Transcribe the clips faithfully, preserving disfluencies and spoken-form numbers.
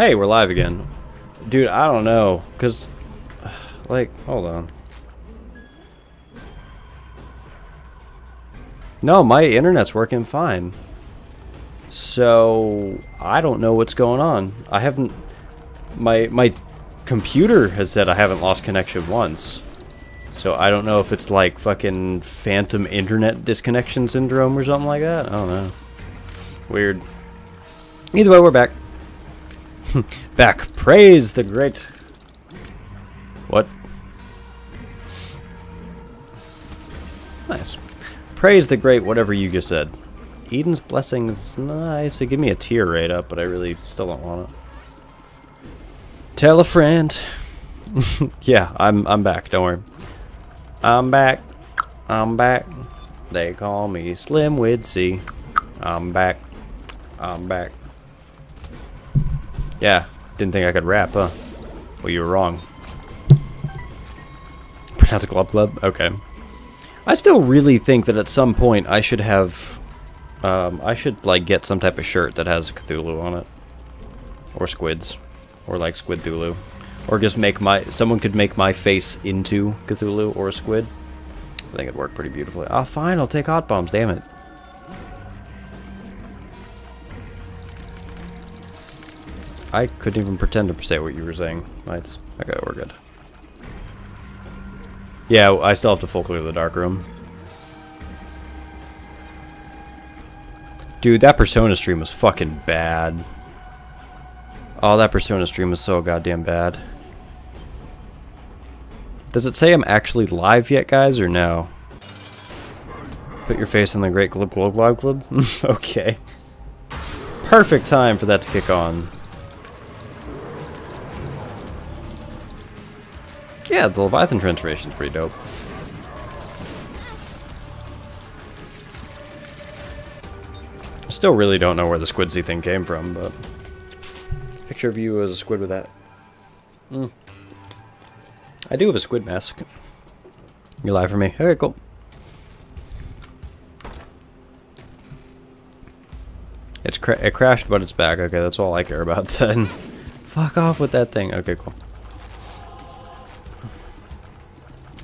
Hey, we're live again. Dude, I don't know. Because, like, hold on. No, my internet's working fine. So, I don't know what's going on. I haven't... My, my computer has said I haven't lost connection once. So, I don't know if it's like fucking phantom internet disconnection syndrome or something like that. I don't know. Weird. Either way, we're back. Back. Praise the great... What? Nice. Praise the great whatever you just said. Eden's Blessing is nice. It gave me a tear right up, but I really still don't want it. Tell a friend. Yeah, I'm I'm back. Don't worry. I'm back. I'm back. They call me Slim Widsy. I'm back. I'm back. Yeah, didn't think I could rap, huh? Well, you were wrong. Pronounce Club Club? Okay. I still really think that at some point I should have... Um, I should, like, get some type of shirt that has Cthulhu on it. Or squids. Or, like, Squid Thulu. Or just make my... Someone could make my face into Cthulhu or a squid. I think it'd work pretty beautifully. Oh, fine, I'll take hot bombs, damn it. I couldn't even pretend to say what you were saying. Lights. Okay, we're good. Yeah, I still have to full clear the dark room. Dude, that Persona stream was fucking bad. Oh, that Persona stream was so goddamn bad. Does it say I'm actually live yet, guys, or no? Put your face on the great glib globe glob glib? Okay. Perfect time for that to kick on. Yeah, the Leviathan transformation's pretty dope. I still really don't know where the Squidsy thing came from, but... Picture of you as a squid with that. Mm. I do have a squid mask. You're live for me. Okay, cool. It's cra- it crashed, but it's back. Okay, that's all I care about then. Fuck off with that thing. Okay, cool.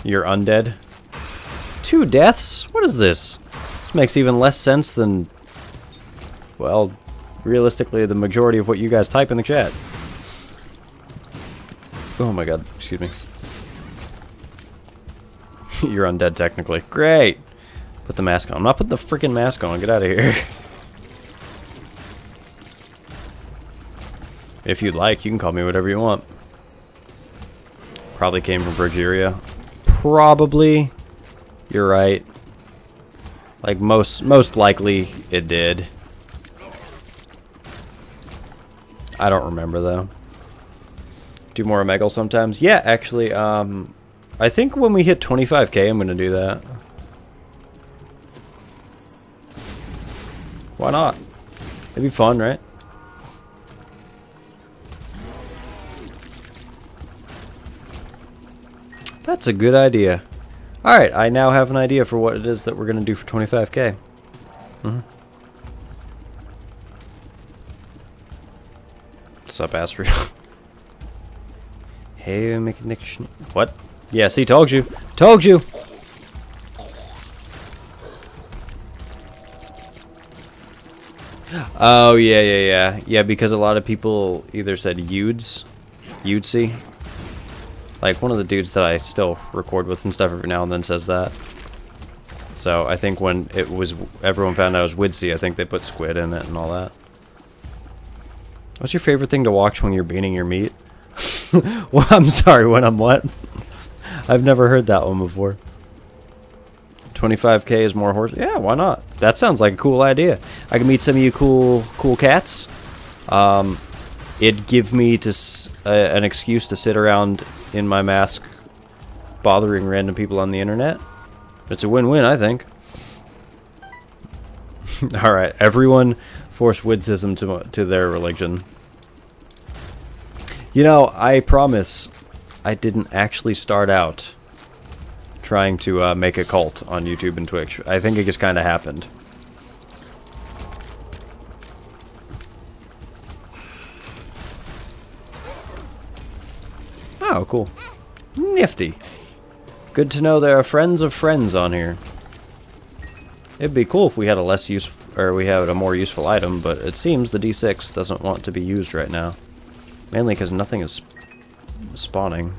You're undead. Two deaths? What is this? This makes even less sense than... Well, realistically, the majority of what you guys type in the chat. Oh my god, excuse me. You're undead, technically. Great! Put the mask on. I'm not putting the freaking mask on. Get out of here. If you'd like, you can call me whatever you want. Probably came from Bergeria. Probably, you're right. Like most, most likely it did. I don't remember though. Do more Omegle sometimes. Yeah, actually, um, I think when we hit twenty-five K, I'm gonna do that. Why not? It'd be fun, right? That's a good idea. Alright, I now have an idea for what it is that we're going to do for twenty-five K. Mm-hmm. What's up, Astro? Hey, make a niction. What? Yes, he told you. Told you! Oh, yeah, yeah, yeah. Yeah, because a lot of people either said Udes, Udesy. Like, one of the dudes that I still record with and stuff every now and then says that. So, I think when it was... Everyone found out it was Woodsy, I think they put squid in it and all that. What's your favorite thing to watch when you're beating your meat? Well, I'm sorry, when I'm what? I've never heard that one before. twenty-five K is more horse... Yeah, why not? That sounds like a cool idea. I can meet some of you cool, cool cats. Um... It'd give me to s uh, an excuse to sit around in my mask bothering random people on the internet. It's a win-win, I think. Alright, everyone forced Widsism to, to their religion. You know, I promise I didn't actually start out trying to uh, make a cult on YouTube and Twitch. I think it just kind of happened. Oh, cool. Nifty. Good to know there are friends of friends on here. It'd be cool if we had a less use, or we had a more useful item, but it seems the D six doesn't want to be used right now. Mainly because nothing is spawning.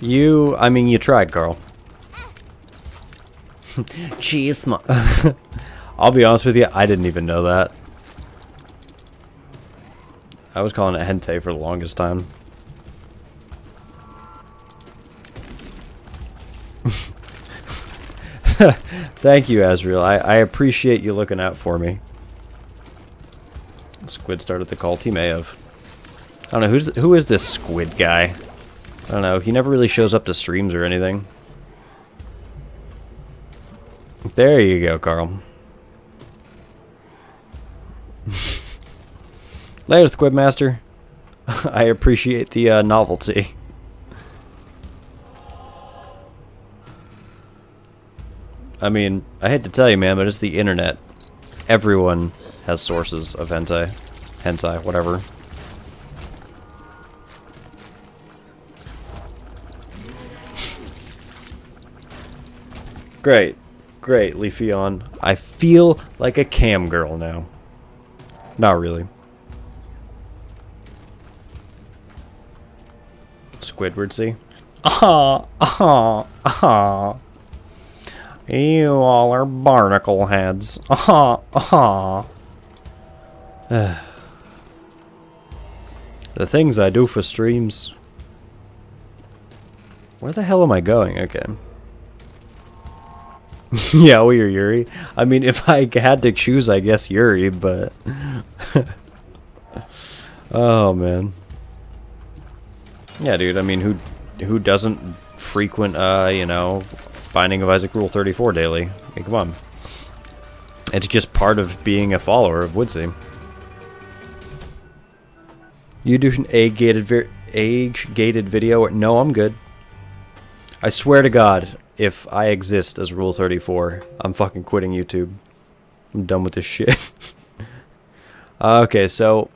You, I mean, you tried, Carl. Jeez, my. I'll be honest with you, I didn't even know that. I was calling it Entei for the longest time. Thank you, Azriel. I, I appreciate you looking out for me. Squid started the call. Team A of. I don't know, who's, who is this Squid guy? I don't know, he never really shows up to streams or anything. There you go, Carl. Later, Squidmaster. I appreciate the uh, novelty. I mean, I hate to tell you, man, but it's the internet. Everyone has sources of hentai. Hentai, whatever. Great. Great, Leafeon. I feel like a cam girl now. Not really. Squidwardsy. Ah, ah, ah. You all are barnacle heads. Ah, ah. The things I do for streams. Where the hell am I going? Okay. Yeah, we are Yuri. I mean, if I had to choose, I guess Yuri, but... oh, man. Yeah, dude, I mean, who who doesn't frequent, uh, you know, Binding of Isaac Rule thirty-four daily? Hey, come on. It's just part of being a follower of Woodsy. You do an age-gated age-gated video? No, I'm good. I swear to God, if I exist as Rule thirty-four, I'm fucking quitting YouTube. I'm done with this shit. uh, okay, so...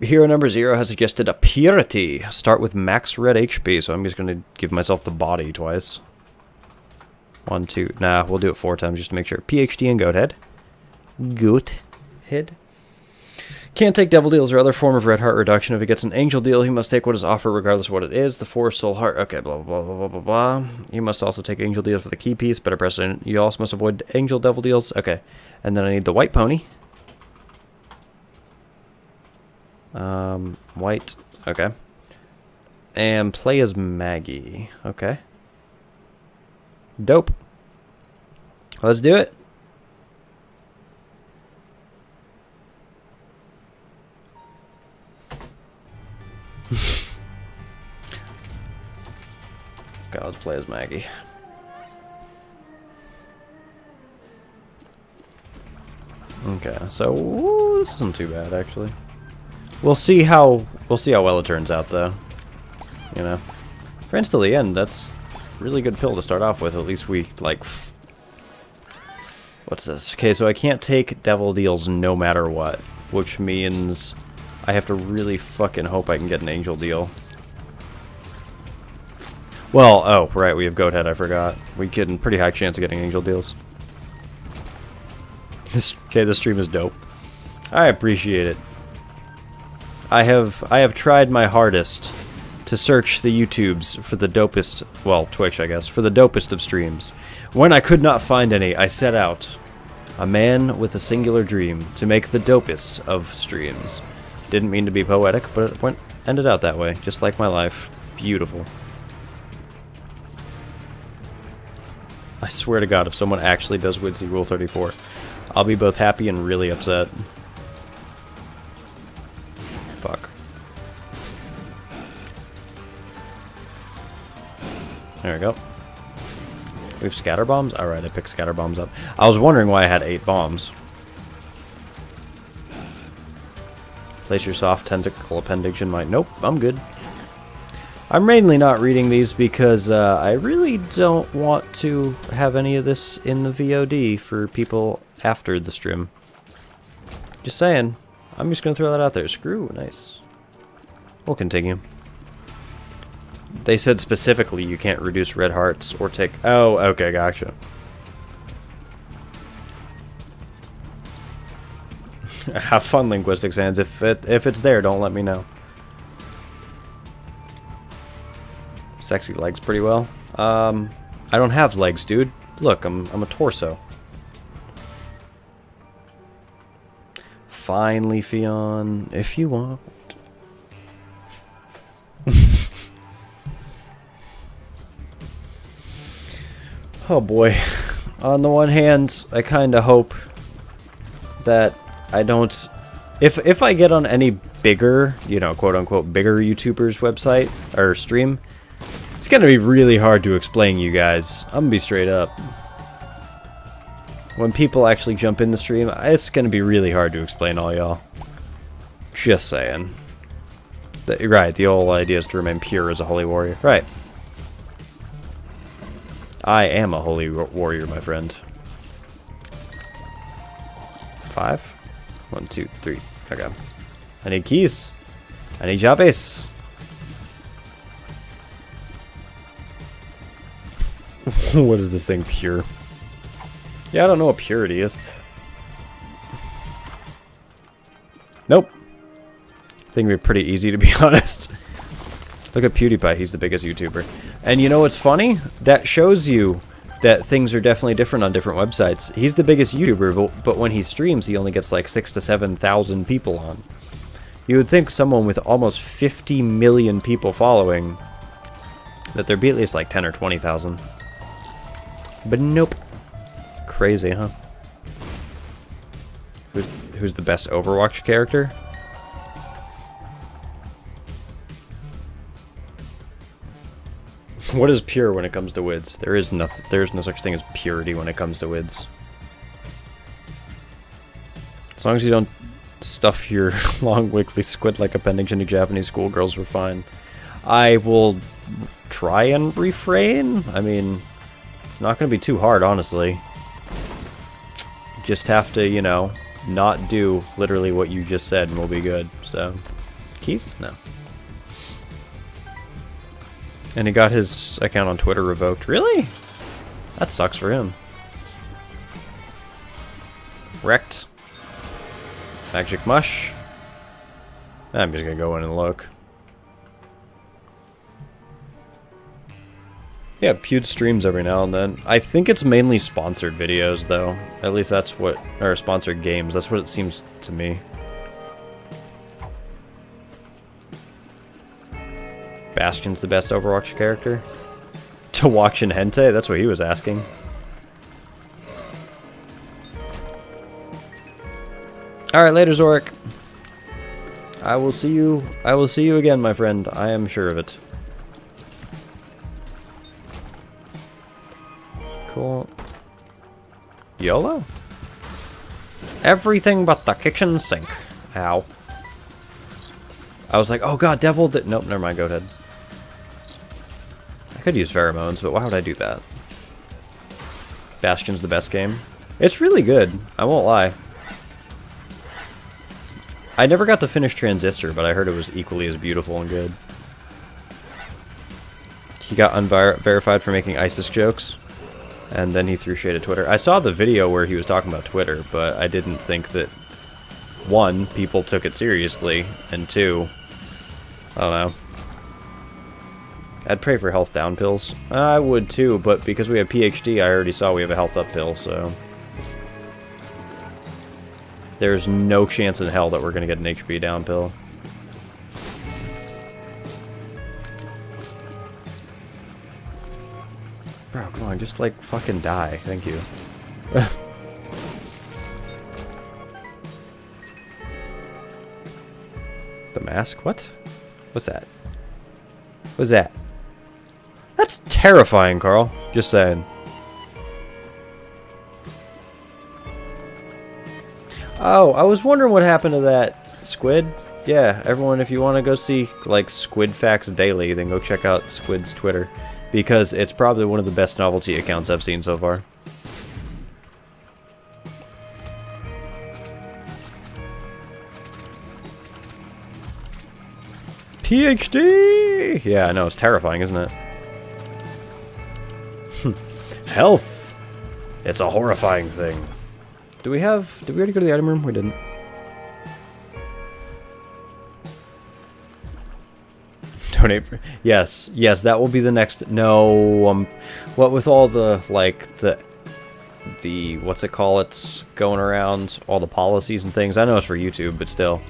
Hero number zero has suggested a purity. Start with max red H P, so I'm just going to give myself the body twice. One, two... Nah, we'll do it four times just to make sure. P H D and Goathead. Goathead. Can't take devil deals or other form of red heart reduction. If he gets an angel deal, he must take what is offered regardless of what it is. The four soul heart. Okay, blah, blah, blah, blah, blah, blah. You must also take angel deals for the key piece. Better precedent. You also must avoid angel devil deals. Okay. And then I need the white pony. Um, white. Okay. And play as Maggie. Okay. Dope. Let's do it. God, let's play as Maggie. Okay, so ooh, this isn't too bad actually. We'll see how we'll see how well it turns out though. You know, friends till the end. That's a really good pill to start off with. At least we like. What's this? Okay, so I can't take devil deals no matter what, which means. I have to really fucking hope I can get an angel deal. Well, oh, right, we have Goathead, I forgot. We get a pretty high chance of getting angel deals. This, okay, this stream is dope. I appreciate it. I have I have tried my hardest to search the YouTubes for the dopest, well, Twitch, I guess, for the dopest of streams. When I could not find any, I set out, a man with a singular dream, to make the dopest of streams. Didn't mean to be poetic, but it went ended out that way, just like my life. Beautiful. I swear to God, if someone actually does Woodsy Rule thirty-four, I'll be both happy and really upset. Fuck. There we go. We have scatter bombs? Alright, I picked scatter bombs up. I was wondering why I had eight bombs. Place your soft tentacle appendage in my... Nope, I'm good. I'm mainly not reading these because uh, I really don't want to have any of this in the V O D for people after the stream. Just saying. I'm just gonna throw that out there. Screw, nice. We'll continue. They said specifically you can't reduce red hearts or take... Oh, okay, gotcha. Have fun, linguistics hands. If it, if it's there, don't let me know. Sexy legs pretty well. Um, I don't have legs, dude. Look, I'm, I'm a torso. Fine, Leafeon, if you want. Oh boy. On the one hand, I kind of hope that I don't... If, if I get on any bigger, you know, quote-unquote bigger YouTuber's website or stream, it's going to be really hard to explain, you guys. I'm going to be straight up. When people actually jump in the stream, it's going to be really hard to explain all y'all. Just saying. The, right, the whole idea is to remain pure as a holy warrior. Right. I am a holy warrior, my friend. Five? One, two, three. Okay. I need keys. I need Javis. What is this thing, pure? Yeah, I don't know what purity is. Nope. I think it'd be pretty easy, to be honest. Look at PewDiePie, he's the biggest YouTuber. And you know what's funny? That shows you that things are definitely different on different websites. He's the biggest YouTuber, but when he streams, he only gets like six to seven thousand people on. You would think someone with almost fifty million people following, that there'd be at least like ten or twenty thousand. But nope. Crazy, huh? Who's, who's the best Overwatch character? What is pure when it comes to W I Ds? There is nothing. There is no such thing as purity when it comes to W I Ds. As long as you don't stuff your long wiggly squid like appendage into Japanese schoolgirls, we're fine. I will try and refrain. I mean, it's not going to be too hard, honestly. Just have to, you know, not do literally what you just said and we'll be good. So, keys? No. And he got his account on Twitter revoked. Really? That sucks for him. Wrecked. Magic mush. I'm just going to go in and look. Yeah, Pewd streams every now and then. I think it's mainly sponsored videos, though. At least that's what... Or sponsored games. That's what it seems to me. Bastion's the best Overwatch character? To watch in hentai? That's what he was asking. Alright, later, Zorik. I will see you... I will see you again, my friend. I am sure of it. Cool. YOLO? Everything but the kitchen sink. Ow. I was like, oh god, devil did... Nope, never mind, go ahead. I could use pheromones, but why would I do that? Bastion's the best game. It's really good, I won't lie. I never got to finish Transistor, but I heard it was equally as beautiful and good. He got unverified for making ISIS jokes. And then he threw shade at Twitter. I saw the video where he was talking about Twitter, but I didn't think that, one, people took it seriously, and two, I don't know. I'd pray for health down pills. I would too, but because we have P H D, I already saw we have a health up pill, so... There's no chance in hell that we're gonna get an H P down pill. Bro, come on, just like fucking die. Thank you. The mask? What? What's that? What's that? That's terrifying, Carl. Just saying. Oh, I was wondering what happened to that squid. Yeah, everyone, if you want to go see like Squid Facts Daily, then go check out Squid's Twitter. Because it's probably one of the best novelty accounts I've seen so far. PhD! Yeah, I know, it's terrifying, isn't it? Health! It's a horrifying thing. Do we have... Did we already go to the item room? We didn't. Donate for... Yes, yes, that will be the next... No, um... What with all the, like, the... The... What's it call it's going around, all the policies and things. I know it's for YouTube, but still...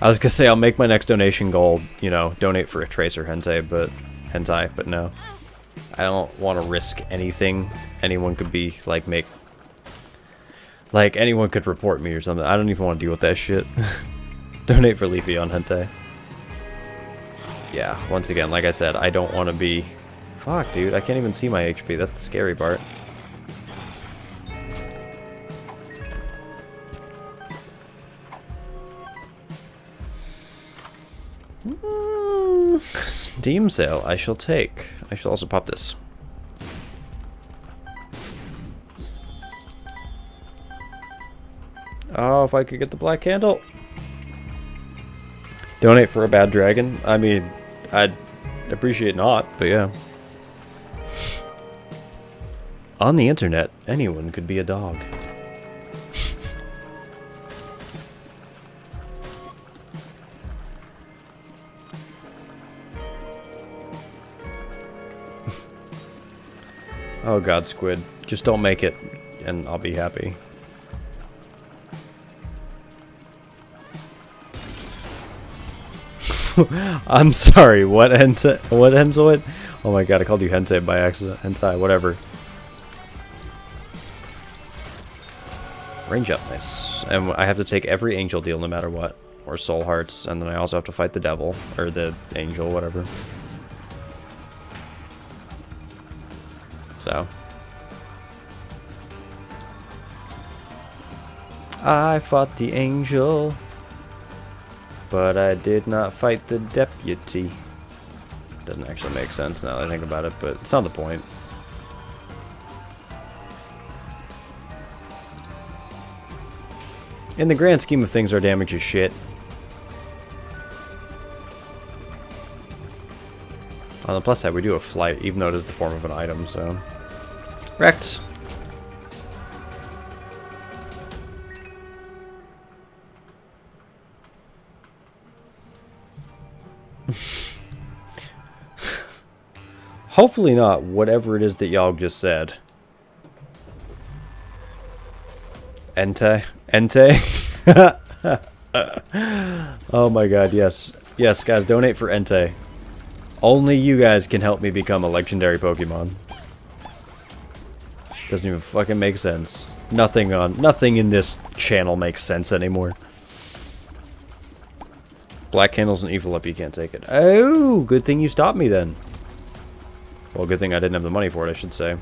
I was gonna say I'll make my next donation goal, you know, donate for a Tracer Hentai, but hentai, but no. I don't want to risk anything. Anyone could be like make like anyone could report me or something. I don't even want to deal with that shit. Donate for Leafeon Hentai. Yeah, once again, like I said, I don't want to be fuck, dude, I can't even see my H P. That's the scary part. Steam sale, I shall take. I shall also pop this. Oh, if I could get the black candle. Donate for a Bad Dragon. I mean, I'd appreciate not, but yeah. On the internet, anyone could be a dog. Oh god, Squid. Just don't make it, and I'll be happy. I'm sorry, what hentai? What hentai? Oh my god, I called you hentai by accident. Hentai, whatever. Range up, nice. And I have to take every angel deal no matter what. Or soul hearts, and then I also have to fight the devil. Or the angel, whatever. So, I fought the angel, but I did not fight the deputy. Doesn't actually make sense now that I think about it, but it's not the point. In the grand scheme of things, our damage is shit. On the plus side, we do have flight, even though it is the form of an item, so... Wrecked! Hopefully not, whatever it is that y'all just said. Entei? Entei? Oh my god, yes. Yes, guys, donate for Entei. Only you guys can help me become a legendary Pokemon. Doesn't even fucking make sense. Nothing on, nothing in this channel makes sense anymore. Black candle's an evil up, you can't take it. Oh, good thing you stopped me then. Well, good thing I didn't have the money for it, I should say.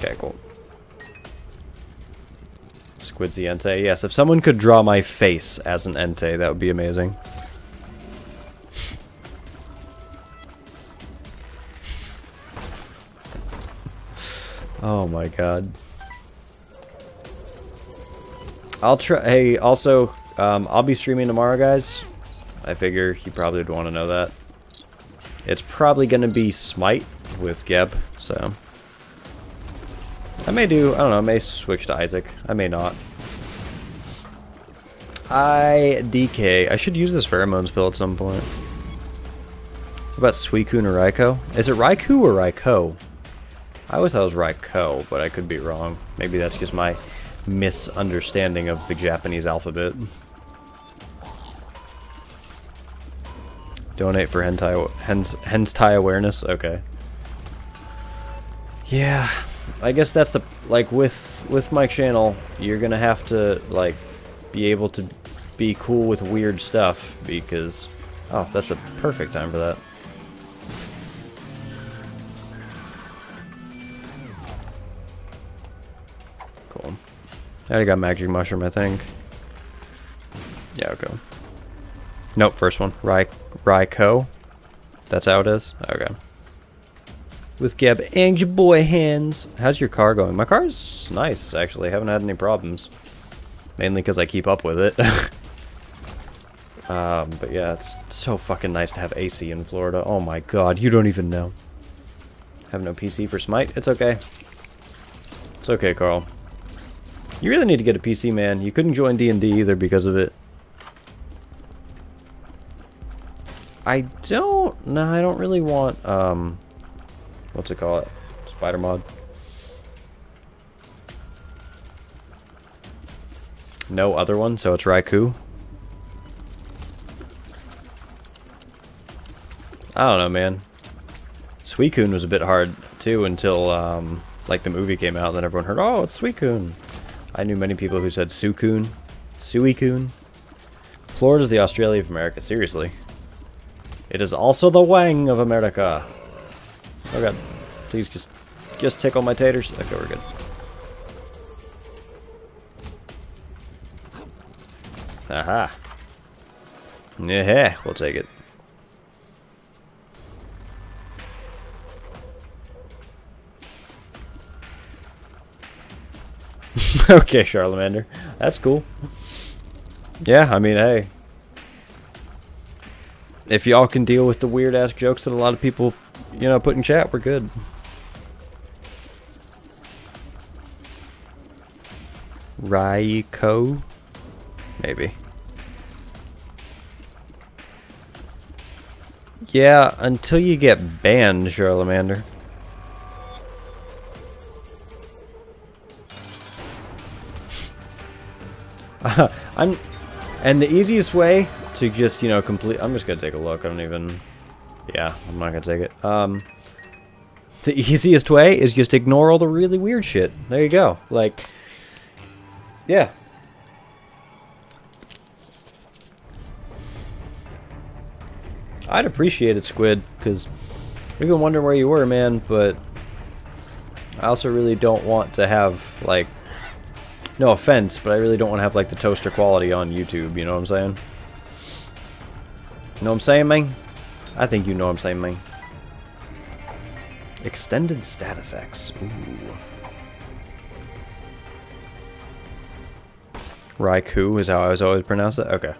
Okay, cool. Squidsy Entei. Yes, if someone could draw my face as an Entei, that would be amazing. Oh my god. I'll try... Hey, also, um, I'll be streaming tomorrow, guys. I figure you probably would want to know that. It's probably going to be Smite with Geb, so... I may do, I don't know, I may switch to Isaac. I may not. I D K. I should use this pheromones pill at some point. What about Suicune or Raikou? Is it Raikou or Raikou? I always thought it was Raikou, but I could be wrong. Maybe that's just my misunderstanding of the Japanese alphabet. Donate for hentai, hens, hentai awareness? Okay. Yeah. I guess that's the, like, with, with my channel, you're gonna have to, like, be able to be cool with weird stuff, because, oh, that's the perfect time for that. Cool. I already got Magic Mushroom, I think. Yeah, okay. Nope, first one. Rai Raikou. That's how it is? Okay. With Geb and your boy hands. How's your car going? My car's nice, actually. I haven't had any problems. mainly because I keep up with it. um, but yeah, it's so fucking nice to have A C in Florida. Oh my god, you don't even know. Have no P C for Smite? It's okay. It's okay, Carl. You really need to get a P C, man. You couldn't join D and D either because of it. I don't... No, I don't really want... Um, what's it called? Spider mod. No other one, so it's Raikou. I don't know, man. Suicune was a bit hard, too, until, um, like, the movie came out, and then everyone heard, oh, it's Suicune. I knew many people who said Suicune. Suicune. Florida's the Australia of America, seriously. It is also the Wang of America. Oh god. Please just just tickle my taters. Okay, we're good. Aha. Yeah, we'll take it. Okay, Charlamander. That's cool. Yeah, I mean, hey. If y'all can deal with the weird-ass jokes that a lot of people, you know, put in chat, we're good. Raikou? Maybe. Yeah, until you get banned, Charlamander. Uh, I'm... And the easiest way to just, you know, complete... I'm just going to take a look. I don't even... Yeah, I'm not going to take it. Um, the easiest way is just ignore all the really weird shit. There you go. Like, yeah. I'd appreciate it, Squid, because we've been wondering where you were, man, but I also really don't want to have, like... No offense, but I really don't want to have, like, the toaster quality on YouTube, you know what I'm saying? Know what I'm saying, man? I think you know what I'm saying, man. Extended stat effects. Ooh. Raikou is how I was always pronounced it? Okay.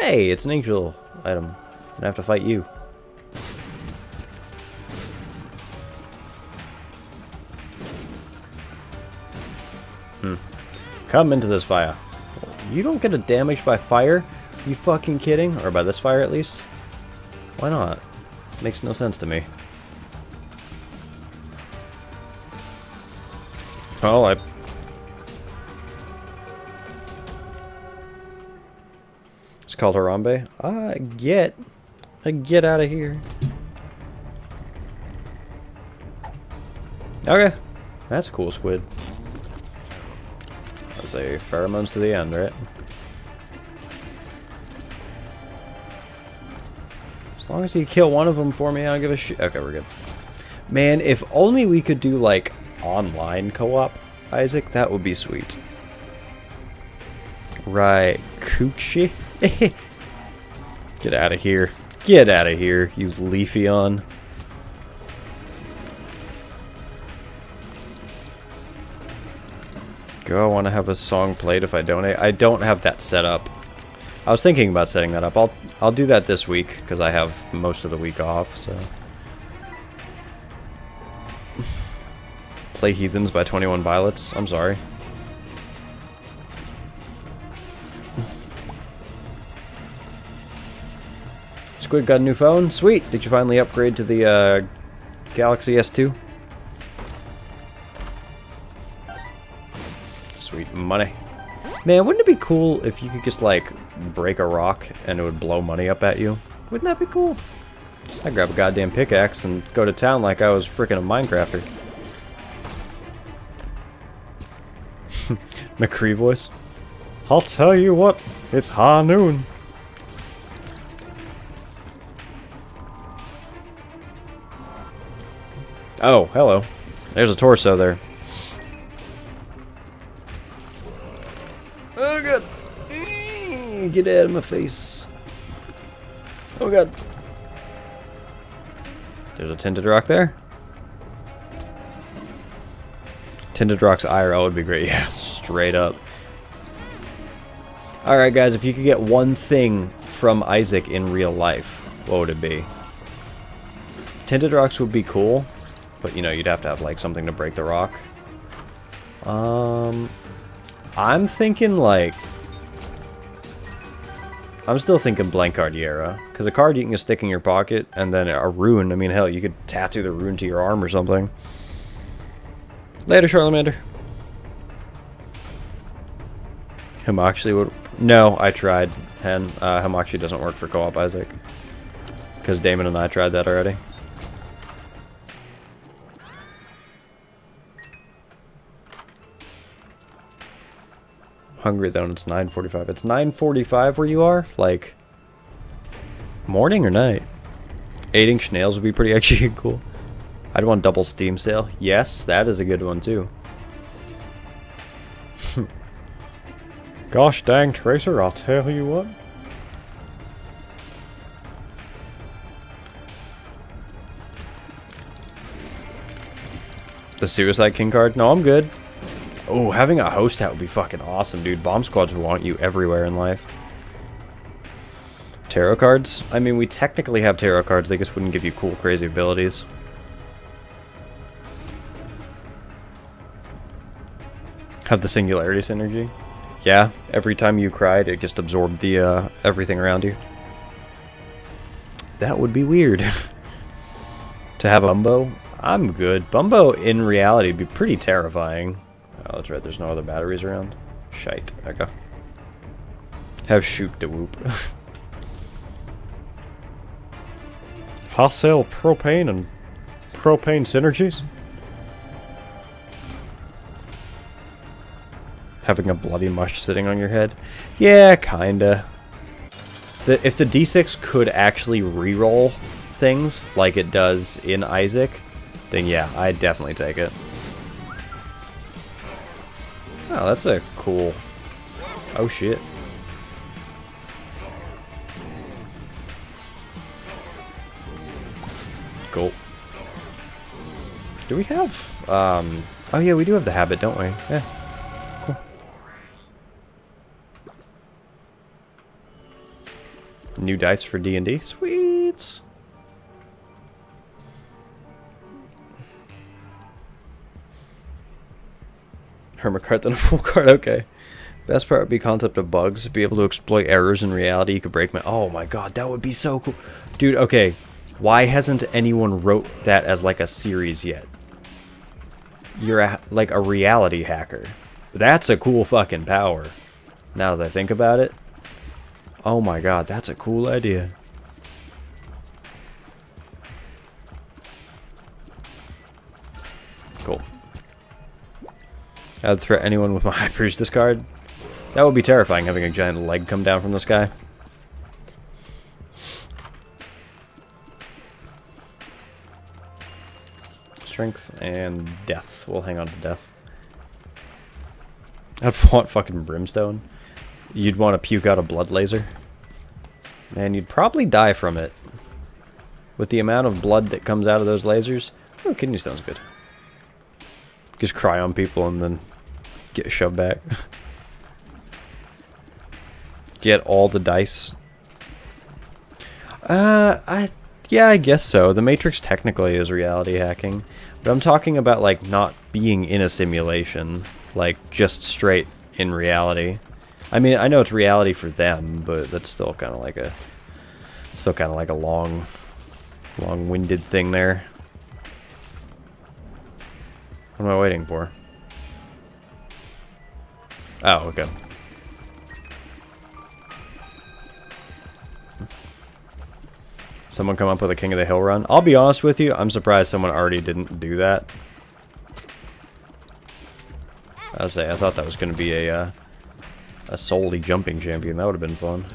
Hey, it's an angel item. I'm gonna have to fight you. Come into this fire. You don't get a damage by fire? You fucking kidding? Or by this fire, at least? Why not? Makes no sense to me. Well, I... It's called Harambe. I get... I get out of here. Okay. That's cool, Squid. Say pheromones to the end, right? As long as you kill one of them for me, I don't give a shit. Okay, we're good. Man, if only we could do, like, online co-op, Isaac, that would be sweet. Right, Coochie. Get out of here. Get out of here, you Leafeon. Go, I want to have a song played if I donate. I don't have that set up. I was thinking about setting that up. I'll I'll do that this week because I have most of the week off. So, play Heathens by twenty-one Violets. I'm sorry. Squid got a new phone. Sweet. Did you finally upgrade to the uh, Galaxy S two? Money. Man, wouldn't it be cool if you could just, like, break a rock and it would blow money up at you? Wouldn't that be cool? I'd grab a goddamn pickaxe and go to town like I was freaking a Minecrafter. McCree voice. I'll tell you what, it's high noon. Oh, hello. There's a torso there. Oh god! Get out of my face! Oh god! There's a tinted rock there. Tinted Rocks I R L would be great. Yeah, straight up. Alright guys, if you could get one thing from Isaac in real life, what would it be? Tinted Rocks would be cool, but you know, you'd have to have like something to break the rock. Um, I'm thinking like... I'm still thinking Blank Cardiera, because a card you can just stick in your pocket, and then a rune. I mean, hell, you could tattoo the rune to your arm or something. Later, Charlamander. Hamachi would... No, I tried, Hen. Uh, Hamachi doesn't work for co-op, Isaac. Because Damon and I tried that already. Hungry though, and it's nine forty-five. It's nine forty-five where you are? Like, morning or night? Eating snails would be pretty actually cool. I'd want double Steam sale. Yes, that is a good one too. Gosh dang, Tracer, I'll tell you what. The Suicide King card? No, I'm good. Oh, having a host hat would be fucking awesome, dude. Bomb squads would want you everywhere in life. Tarot cards? I mean, we technically have tarot cards. They just wouldn't give you cool, crazy abilities. Have the Singularity Synergy? Yeah, every time you cried, it just absorbed the uh, everything around you. That would be weird. To have a Bumbo? I'm good. Bumbo, in reality, would be pretty terrifying. Oh, that's right, there's no other batteries around. Shite. Okay. Have shoot de whoop. Hostile propane and propane synergies? Having a bloody mush sitting on your head? Yeah, kinda. The, if the D six could actually reroll things like it does in Isaac, then yeah, I'd definitely take it. Oh, that's a cool... Oh, shit. Cool. Do we have... Um, oh, yeah, we do have the habit, don't we? Yeah. Cool. New dice for D and D. Sweet! Hermit card than a full card, okay. Best part would be concept of bugs. Be able to exploit errors in reality. You could break my... Oh my god, that would be so cool. Dude, okay. Why hasn't anyone wrote that as like a series yet? You're a, like a reality hacker. That's a cool fucking power. Now that I think about it. Oh my god, that's a cool idea. Cool. I'd threat anyone with my High Priest discard. That would be terrifying, having a giant leg come down from the sky. Strength and death. We'll hang on to death. I'd want fucking brimstone. You'd want to puke out a blood laser. Man, you'd probably die from it. With the amount of blood that comes out of those lasers. Oh, kidney stone's good. Just cry on people and then get shoved back. Get all the dice. Uh, I yeah, I guess so. The Matrix technically is reality hacking, but I'm talking about like not being in a simulation, like just straight in reality. I mean, I know it's reality for them, but that's still kind of like a still kind of like a long, long-winded thing there. What am I waiting for? Oh, okay. Someone come up with a King of the Hill run. I'll be honest with you, I'm surprised someone already didn't do that. I was saying, I thought that was going to be a uh, a solely jumping champion. That would have been fun.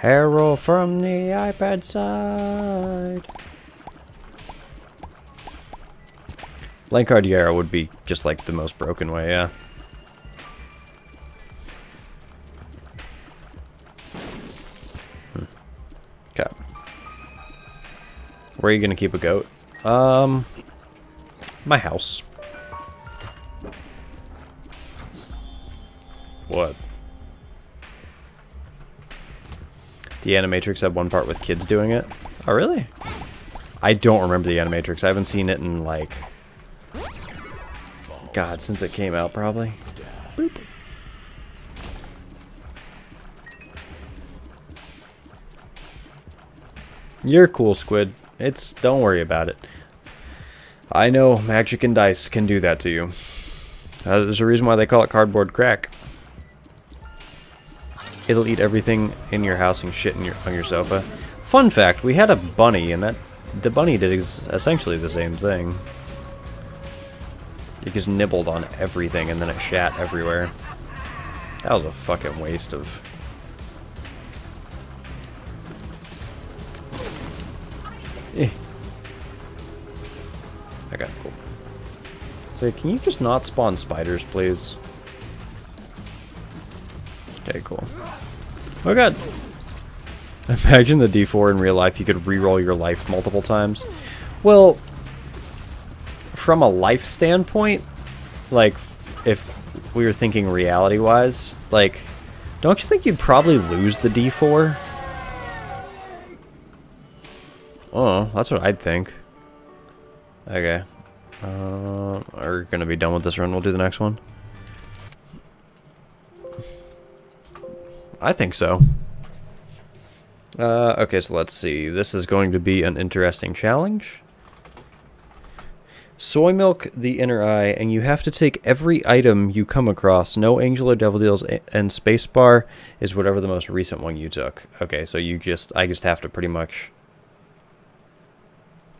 Hero from the iPad side. Blankard Yarrow would be just like the most broken way, yeah. Hmm. Okay. Where are you gonna keep a goat? Um, my house. What? The Animatrix had one part with kids doing it. Oh, really? I don't remember the Animatrix. I haven't seen it in, like... God, since it came out, probably. Boop. You're cool, Squid. It's... Don't worry about it. I know magic and dice can do that to you. Uh, there's a reason why they call it cardboard crack. It'll eat everything in your house and shit in your, on your sofa. Fun fact, we had a bunny, and that the bunny did ex essentially the same thing. It just nibbled on everything, and then it shat everywhere. That was a fucking waste of... Eh. Okay, cool. So, can you just not spawn spiders, please? Okay, cool. Oh god! Imagine the D four in real life, you could reroll your life multiple times. Well, from a life standpoint, like, if we were thinking reality-wise, like, don't you think you'd probably lose the D four? Oh, that's what I'd think. Okay. Uh, we're gonna be done with this run, we'll do the next one. I think so. Uh, okay, so let's see. This is going to be an interesting challenge. Soy milk the inner eye, and you have to take every item you come across. No angel or devil deals, and spacebar is whatever the most recent one you took. Okay, so you just... I just have to pretty much...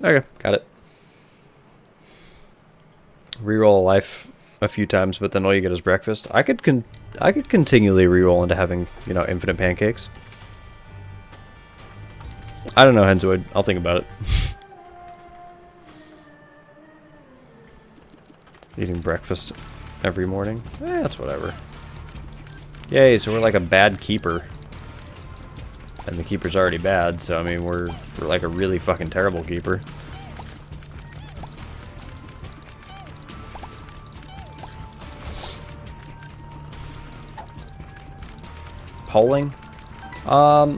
Okay, got it. Reroll a life a few times, but then all you get is breakfast. I could... Con I could continually reroll into having, you know, infinite pancakes. I don't know, Henzoid. I'll think about it. Eating breakfast every morning. Eh, that's whatever. Yay, so we're like a bad keeper. And the keeper's already bad, so I mean, we're, we're like a really fucking terrible keeper. Polling? Um...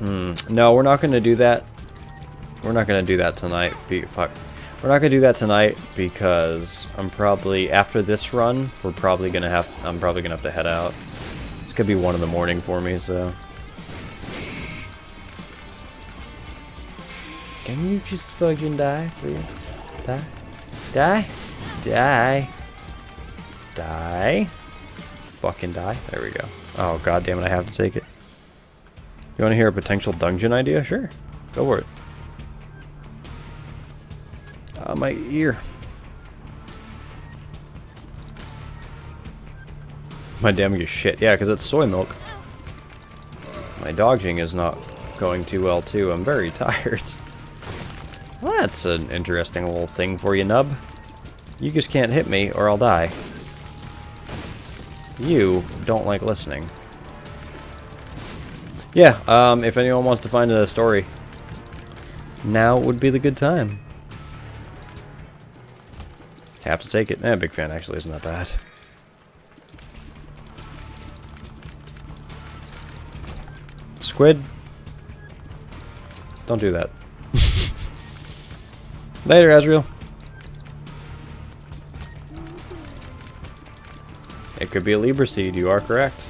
Hmm. No, we're not going to do that. We're not going to do that tonight. Be fuck. We're not going to do that tonight because I'm probably after this run. We're probably going to have. I'm probably going to have to head out. It's going to be one in the morning for me. So. Can you just fucking die, please? Die, die, die, die. Fucking die. There we go. Oh god damn it! I have to take it. You want to hear a potential dungeon idea? Sure. Go for it. Ah, uh, my ear. My damn ear shit. Yeah, because it's soy milk. My dodging is not going too well, too. I'm very tired. Well, that's an interesting little thing for you, Nub. You just can't hit me or I'll die. You don't like listening. Yeah, um, if anyone wants to find a story, now would be the good time. Have to take it. Eh, Big Fan actually isn't that bad. Squid. Don't do that. Later, Azriel. It could be a Libra seed, you are correct.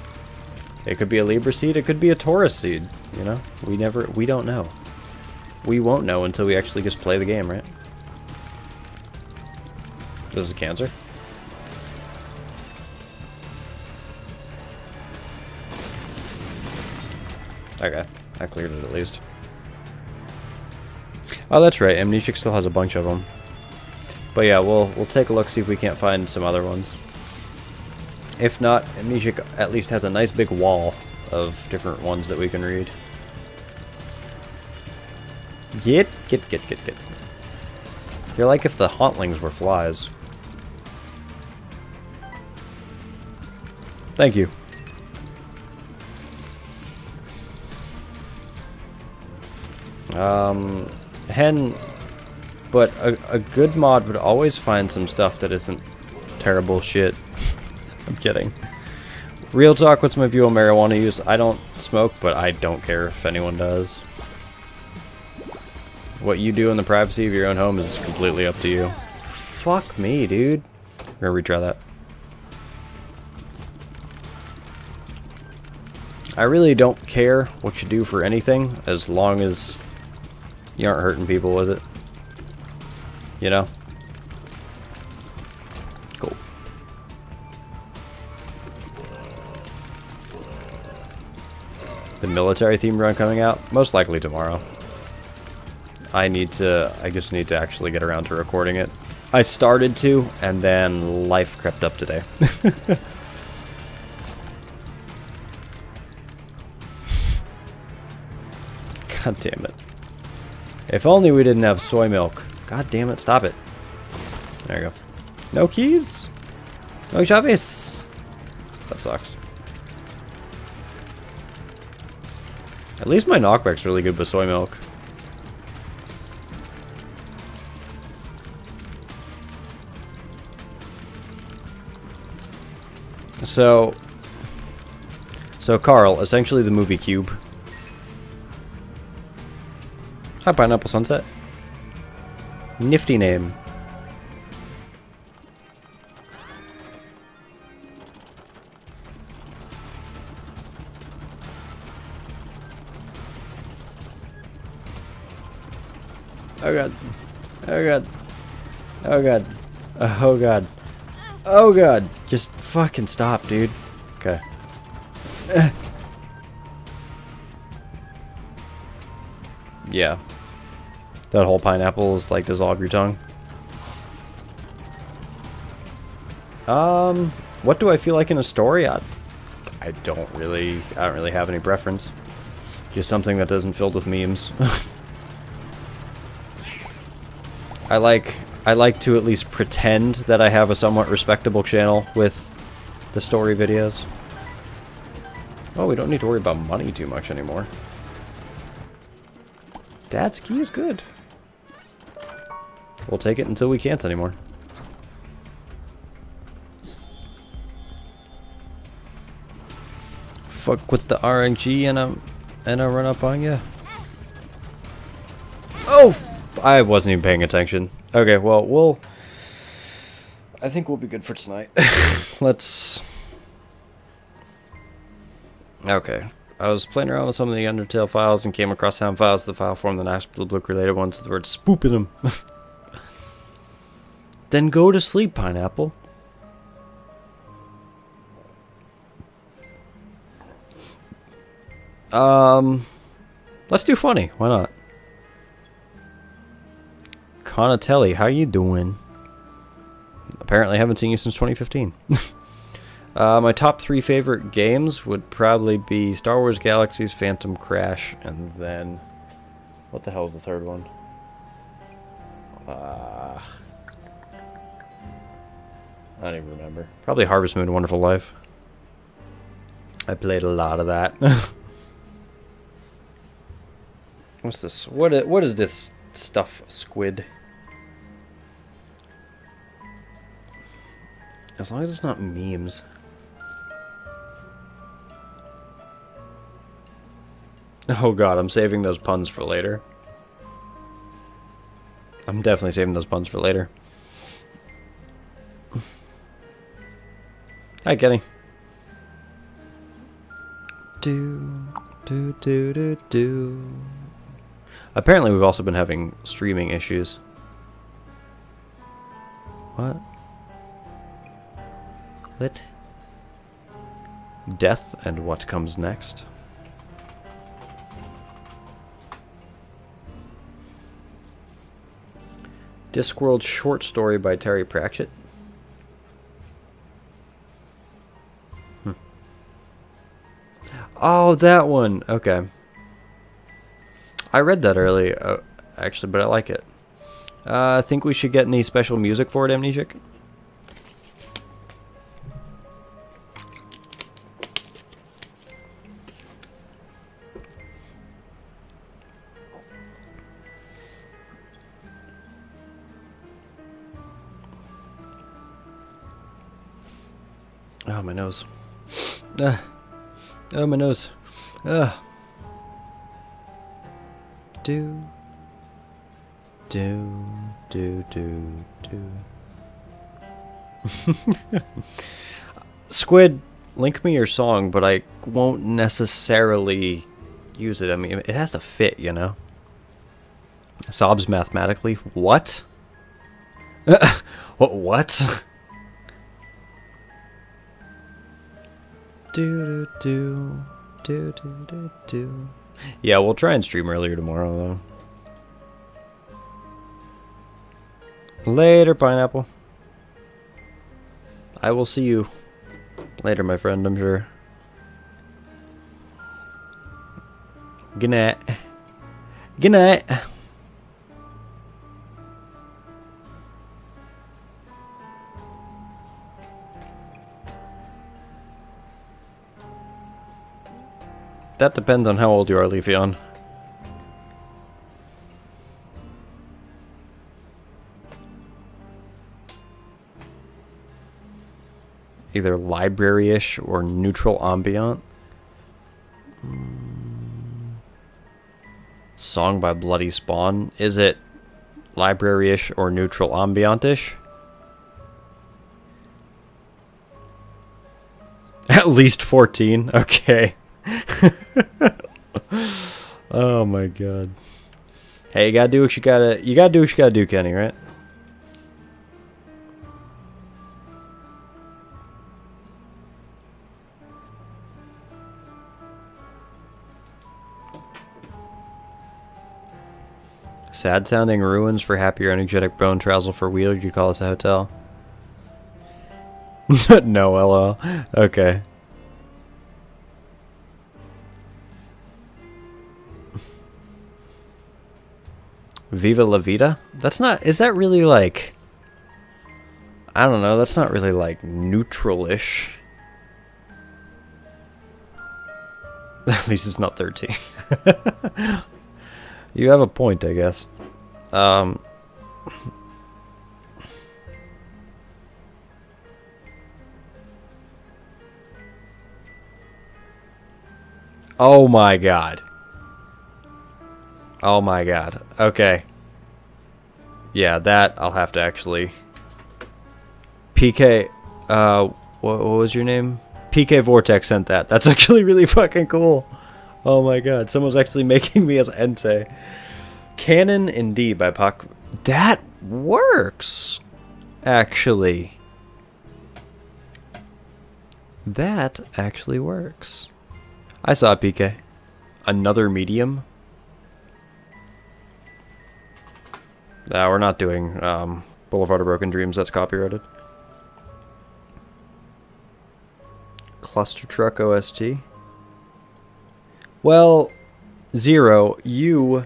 It could be a Libra seed, it could be a Taurus seed, you know? We never, we don't know. We won't know until we actually just play the game, right? This is Cancer. Okay, I cleared it at least. Oh, that's right, Amnesiac still has a bunch of them. But yeah, we'll, we'll take a look, see if we can't find some other ones. If not, Amnesiac at least has a nice big wall of different ones that we can read. Get, get, get, get, get. You're like if the Hauntlings were flies. Thank you. Um, Hen But a, a good mod would always find some stuff that isn't terrible shit. I'm kidding. Real talk, what's my view on marijuana use? I don't smoke, but I don't care if anyone does. What you do in the privacy of your own home is completely up to you. Fuck me, dude. We're gonna retry that. I really don't care what you do for anything, as long as you aren't hurting people with it. You know? Cool. The military theme run coming out? Most likely tomorrow. I need to, I just need to actually get around to recording it. I started to, and then life crept up today. God damn it. If only we didn't have soy milk. God damn it, stop it. There you go. No keys? No chaves. That sucks. At least my knockback's really good with soy milk. So, so Carl, essentially the movie Cube. Hi, Pineapple Sunset. Nifty name. Oh god. Oh god. Oh god. Oh god. Oh god. Just fucking stop, dude. Okay. Yeah. That whole pineapple is like dissolve your tongue. Um, what do I feel like in a story? I, I don't really, I don't really have any preference. Just something that isn't filled with memes. I like, I like to at least pretend that I have a somewhat respectable channel with the story videos. Oh, we don't need to worry about money too much anymore. Dad's key is good. We'll take it until we can't anymore. Fuck with the R N G and I'm and I run up on ya. Oh, I wasn't even paying attention. Okay, well, we'll. I think we'll be good for tonight. Let's. Okay. I was playing around with some of the Undertale files and came across sound files. The file formed the next to the book related ones with the word spoop in them. Then go to sleep, Pineapple. Um, let's do funny. Why not? Conatelli, how you doing? Apparently haven't seen you since twenty fifteen. Uh, my top three favorite games would probably be Star Wars Galaxies, Phantom Crash, and then... What the hell is the third one? Uh, I don't even remember. Probably Harvest Moon, Wonderful Life. I played a lot of that. What's this? What is, what is this stuff, squid? As long as it's not memes. Oh god, I'm saving those puns for later. I'm definitely saving those puns for later. Hi, Kenny. Do, do, do, do, do. Apparently we've also been having streaming issues. What? What? Death and what comes next. Discworld short story by Terry Pratchett. Hmm. Oh, that one. Okay. I read that early, oh, actually, but I like it. Uh, I think we should get any special music for it, Amnesiac. Oh, my nose. Ah. Oh, my nose. Ah. Do. Do. Do. Do. Do. Squid, link me your song, but I won't necessarily use it. I mean, it has to fit, you know? Sobs mathematically. What? What? What? Do do do do do do. Yeah, we'll try and stream earlier tomorrow though. Later, pineapple. I will see you later, my friend. I'm sure. Good night. Good night. That depends on how old you are, Leafeon. Either library-ish or neutral ambient. Mm. Song by Bloody Spawn. Is it library-ish or neutral ambient-ish? At least fourteen. Okay. Oh my god. Hey, you gotta do what you gotta you gotta do what you gotta do, Kenny, right? Sad sounding ruins for happier energetic bone travel for wheeler, you call us a hotel? No, lol. Okay. Viva La Vida? That's not... Is that really like... I don't know. That's not really like neutral-ish. At least it's not thirteen. You have a point, I guess. Um... Oh my god. Oh my god. Okay. Yeah, that I'll have to actually... P K... Uh, what, what was your name? P K Vortex sent that. That's actually really fucking cool. Oh my god. Someone's actually making me as Entei. Canon in D by Pac... That works! Actually. That actually works. I saw it, P K. Another medium? Uh, we're not doing um, Boulevard of Broken Dreams. That's copyrighted. Cluster Truck O S T. Well, Zero, you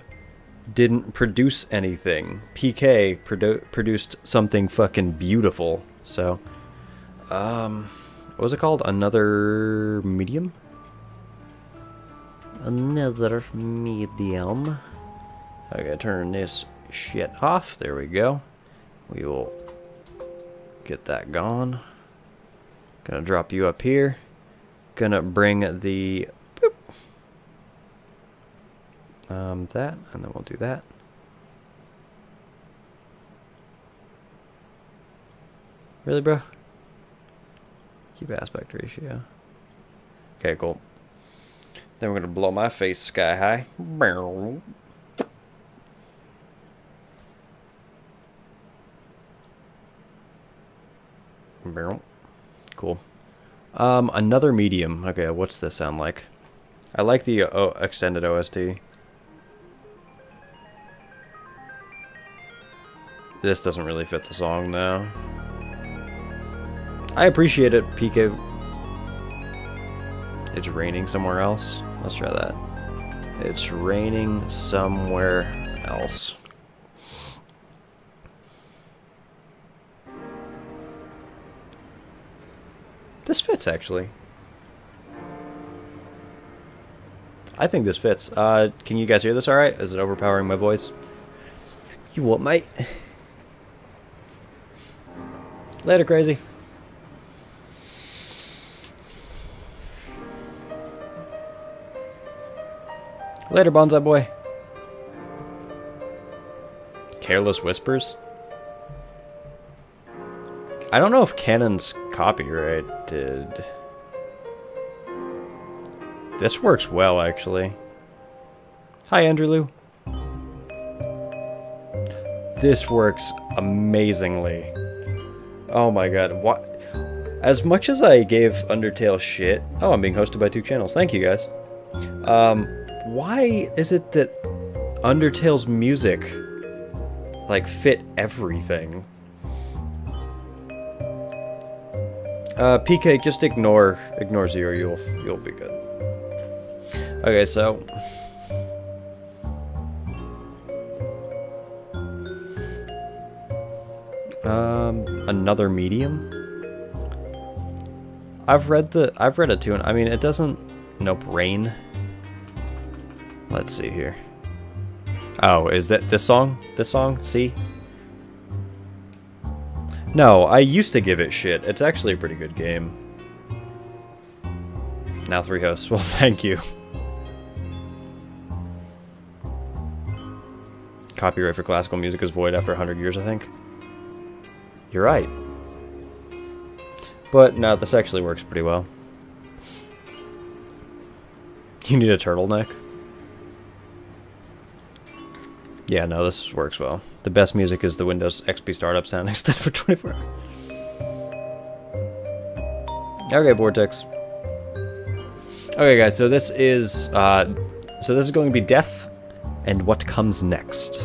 didn't produce anything. P K produ produced something fucking beautiful. So, um, what was it called? Another medium? Another medium. Okay, turn this shit off. There we go. We will get that gone. Gonna drop you up here. Gonna bring the boop, um, that, and then we'll do that. Really, bro? Keep aspect ratio. Okay, cool. Then we're gonna blow my face sky high. Barrel. Cool. Um, another medium. Okay, what's this sound like? I like the oh, extended O S T. This doesn't really fit the song, though. I appreciate it, P K. It's raining somewhere else. Let's try that. It's raining somewhere else. This fits, actually. I think this fits. Uh, can you guys hear this all right? Is it overpowering my voice? You what, mate? Later, crazy. Later, Bonsai Boy. Careless Whispers? I don't know if Canon's copyrighted. This works well, actually. Hi, Andrew Lou. This works amazingly. Oh my god, what? As much as I gave Undertale shit... Oh, I'm being hosted by two channels. Thank you, guys. Um, why is it that Undertale's music, like, fit everything? Uh, P K, just ignore... Ignore Zero, you'll, you'll be good. Okay, so... Um, another medium? I've read the, I've read it too, and I mean, it doesn't, nope, rain. Let's see here. Oh, is that this song? This song? See? No, I used to give it shit. It's actually a pretty good game. Now three hosts. Well, thank you. Copyright for classical music is void after one hundred years, I think. You're right. But, no, this actually works pretty well. You need a turtleneck? Yeah, no, this works well. The best music is the Windows X P startup sound extended for twenty-four hours. Okay, Vortex. Okay, guys, so this is, uh, so this is going to be Death and What Comes Next.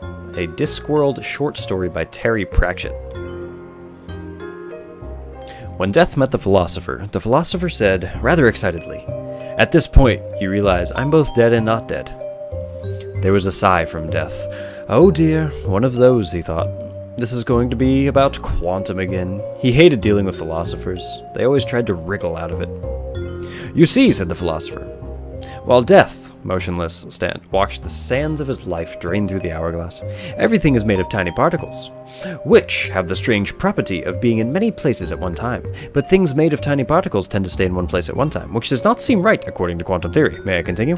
A Discworld short story by Terry Pratchett. When Death met the Philosopher, the Philosopher said, rather excitedly, "At this point, you realize I'm both dead and not dead." There was a sigh from Death. Oh dear, one of those, he thought. This is going to be about quantum again. He hated dealing with philosophers. They always tried to wriggle out of it. "You see," said the Philosopher. While Death, motionless, stand, watched the sands of his life drain through the hourglass, everything is made of tiny particles, which have the strange property of being in many places at one time, but things made of tiny particles tend to stay in one place at one time, which does not seem right according to quantum theory. May I continue?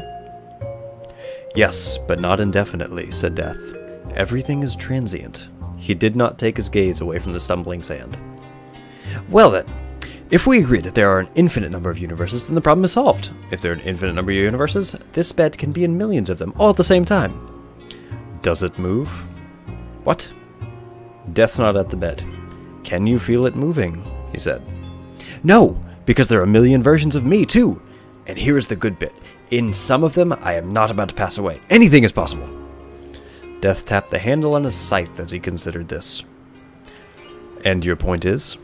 Yes, but not indefinitely, said Death. Everything is transient. He did not take his gaze away from the stumbling sand. Well then, if we agree that there are an infinite number of universes, then the problem is solved. If there are an infinite number of universes, this bed can be in millions of them, all at the same time. Does it move? What? Death nodded at the bed. Can you feel it moving? He said. No, because there are a million versions of me, too. And here is the good bit. In some of them, I am not about to pass away. Anything is possible. Death tapped the handle on his scythe as he considered this. And your point is?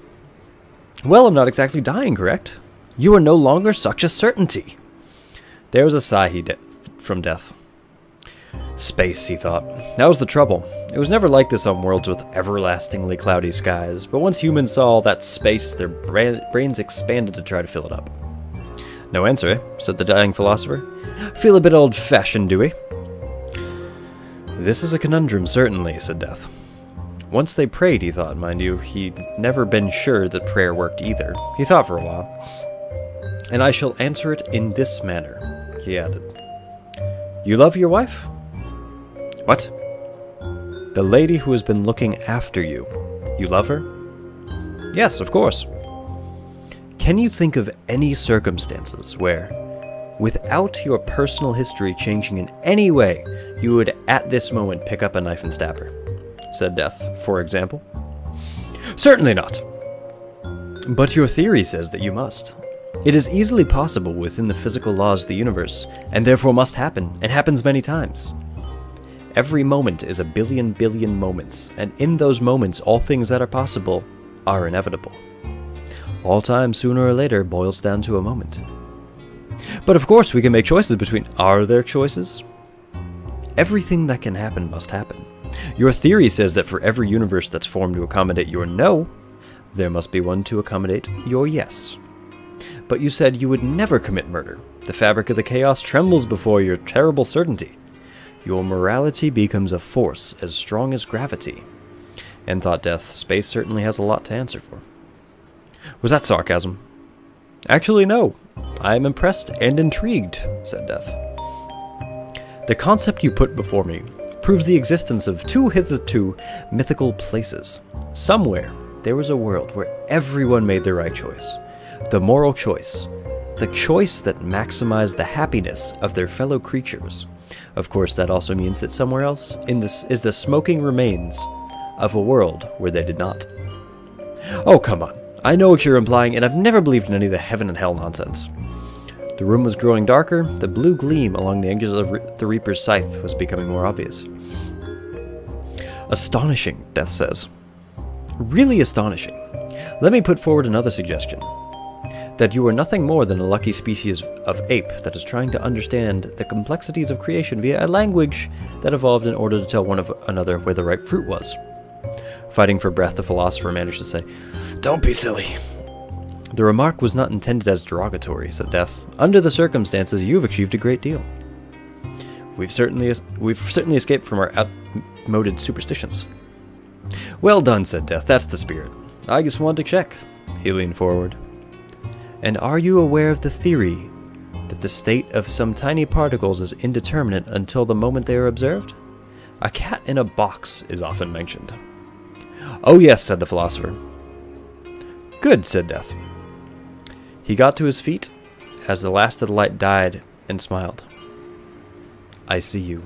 Well, I'm not exactly dying, correct? You are no longer such a certainty. There was a sigh he de- from Death. Space, he thought. That was the trouble. It was never like this on worlds with everlastingly cloudy skies, but once humans saw all that space, their bra- brains expanded to try to fill it up. No answer, eh? Said the dying philosopher. Feel a bit old-fashioned, do we? This is a conundrum, certainly, said Death. Once they prayed, he thought, mind you, he'd never been sure that prayer worked either. He thought for a while. And I shall answer it in this manner, he added. You love your wife? What? The lady who has been looking after you. You love her? Yes, of course. Can you think of any circumstances where, without your personal history changing in any way, you would at this moment pick up a knife and stab her? Said Death, for example. Certainly not. But your theory says that you must. It is easily possible within the physical laws of the universe, and therefore must happen, and happens many times. Every moment is a billion billion moments, and in those moments all things that are possible are inevitable. All time, sooner or later, boils down to a moment. But of course we can make choices between... Are there choices? Everything that can happen must happen. Your theory says that for every universe that's formed to accommodate your no, there must be one to accommodate your yes. But you said you would never commit murder. The fabric of the chaos trembles before your terrible certainty. Your morality becomes a force as strong as gravity. And thought Death, space certainly has a lot to answer for. Was that sarcasm? Actually, no. I am impressed and intrigued, said Death. The concept you put before me proves the existence of two hitherto mythical places. Somewhere, there was a world where everyone made the right choice. The moral choice. The choice that maximized the happiness of their fellow creatures. Of course, that also means that somewhere else in this is the smoking remains of a world where they did not. Oh, come on. I know what you're implying, and I've never believed in any of the heaven and hell nonsense. The room was growing darker. The blue gleam along the edges of Re the Reaper's scythe was becoming more obvious. Astonishing, Death says. Really astonishing. Let me put forward another suggestion. That you are nothing more than a lucky species of ape that is trying to understand the complexities of creation via a language that evolved in order to tell one of another where the ripe fruit was. Fighting for breath, the philosopher managed to say, "Don't be silly." The remark was not intended as derogatory, said Death. Under the circumstances, you've achieved a great deal. We've certainly, we've certainly escaped from our outmoded superstitions. Well done, said Death. That's the spirit. I just wanted to check. He leaned forward. And are you aware of the theory that the state of some tiny particles is indeterminate until the moment they are observed? A cat in a box is often mentioned. Oh yes, said the philosopher. Good, said Death. He got to his feet as the last of the light died and smiled. I see you.